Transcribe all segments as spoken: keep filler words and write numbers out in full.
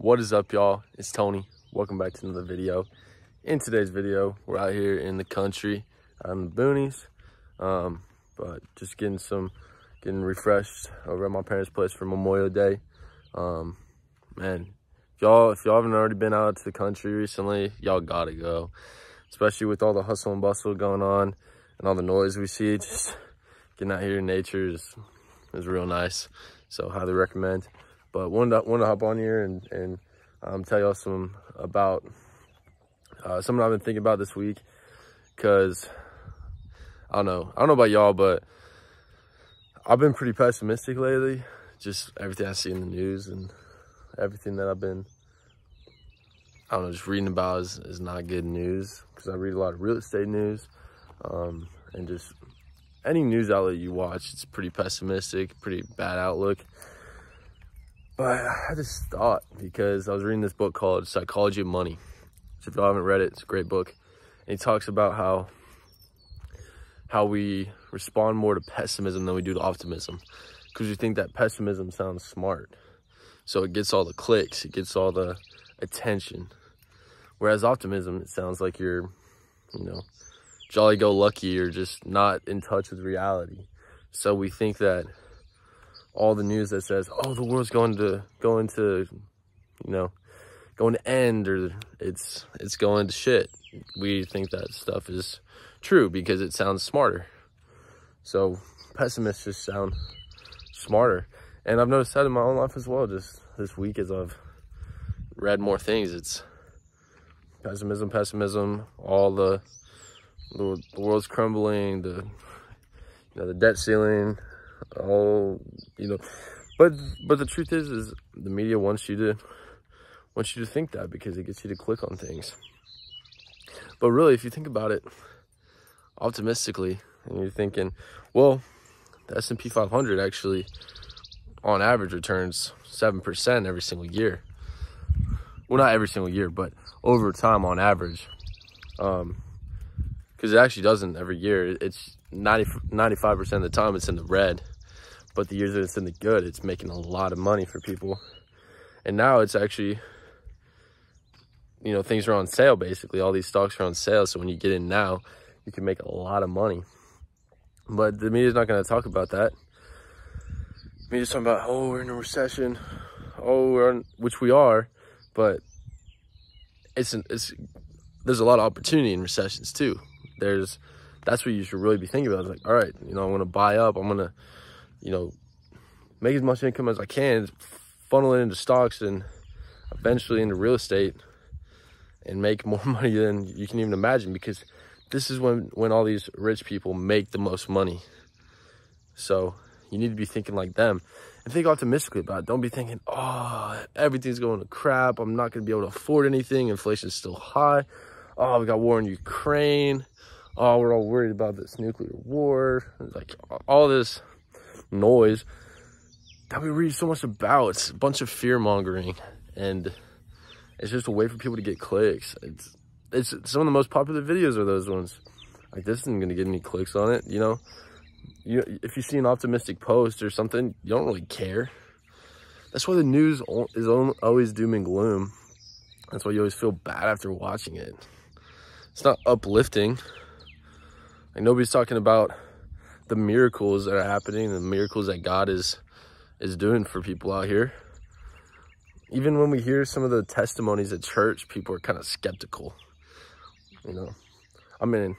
What is up, y'all? It's Tony. Welcome back to another video. In today's video, we're out here in the country, out in the boonies, um, but just getting some, getting refreshed over at my parents' place for Memorial Day. Um, man, y'all, if y'all haven't already been out to the country recently, y'all gotta go. Especially with all the hustle and bustle going on and all the noise we see, just getting out here in nature is, is real nice. So, highly recommend. But wanted to, wanted to hop on here and, and um, tell y'all some about uh, something I've been thinking about this week. Because, I don't know. I don't know about y'all, but I've been pretty pessimistic lately. Just everything I see in the news and everything that I've been, I don't know, just reading about is, is not good news. Because I read a lot of real estate news. Um, and just any news outlet you watch, it's pretty pessimistic, pretty bad outlook. But I just thought, because I was reading this book called Psychology of Money. So if y'all haven't read it, it's a great book. And he talks about how how we respond more to pessimism than we do to optimism. Because we think that pessimism sounds smart. So it gets all the clicks, it gets all the attention. Whereas optimism, it sounds like you're, you know, jolly-go-lucky or just not in touch with reality. So we think that all the news that says, oh, the world's going to going to you know going to end, or it's it's going to shit, we think that stuff is true because it sounds smarter. So pessimists just sound smarter. And I've noticed that in my own life as well. Just this week, as I've read more things, it's pessimism, pessimism, all the the, the world's crumbling, the you know the debt ceiling. Oh, you know, but but the truth is, is the media wants you to wants you to think that because it gets you to click on things. But really, if you think about it optimistically, and you're thinking, well, the S and P five hundred actually, on average, returns seven percent every single year. Well, not every single year, but over time on average, um, because it actually doesn't every year. It's ninety, ninety-five percent of the time it's in the red. But the years that it's in the good, it's making a lot of money for people. And now it's actually, you know, things are on sale basically. All these stocks are on sale. So when you get in now, you can make a lot of money. But the media's not going to talk about that. The media's talking about, oh, we're in a recession. Oh, we're on, which we are. But it's an, it's there's a lot of opportunity in recessions too. There's, that's what you should really be thinking about. It's like, all right, you know, I'm going to buy up. I'm going to, you know, make as much income as I can, funnel it into stocks and eventually into real estate and make more money than you can even imagine, because this is when, when all these rich people make the most money. So you need to be thinking like them and think optimistically about it. Don't be thinking, oh, everything's going to crap. I'm not going to be able to afford anything. Inflation's still high. Oh, we got war in Ukraine. Oh, we're all worried about this nuclear war. Like all this noise that we read so much about. It's a bunch of fear mongering, and it's just a way for people to get clicks. It's it's some of the most popular videos are those ones. Like, this isn't going to get any clicks on it, you know. You if you see an optimistic post or something, you don't really care. That's why the news is always doom and gloom. That's why you always feel bad after watching it. It's not uplifting. Like, nobody's talking about the miracles that are happening, the miracles that God is is doing for people out here. Even when we hear some of the testimonies at church, people are kind of skeptical. You know, I mean,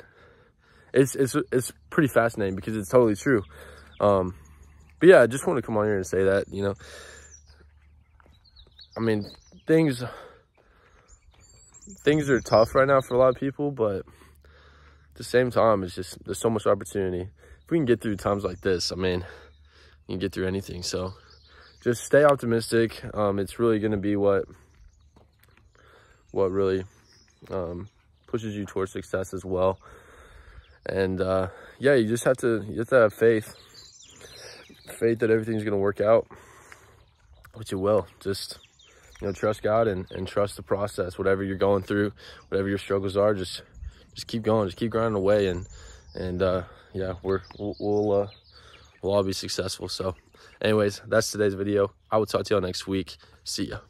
it's it's it's pretty fascinating because it's totally true. Um, but yeah, I just want to come on here and say that, you know, I mean, things things are tough right now for a lot of people, but at the same time, it's just there's so much opportunity. We can get through times like this, I mean, you can get through anything. So just stay optimistic. Um it's really going to be what what really um pushes you towards success as well. And uh yeah, you just have to you have to have faith faith that everything's going to work out, which it will. Just, you know, trust God and, and trust the process. Whatever you're going through, whatever your struggles are, just just keep going, just keep grinding away, and and uh yeah, we're we'll we'll, uh, we'll all be successful. So anyways, that's today's video. I will talk to y'all next week. See ya.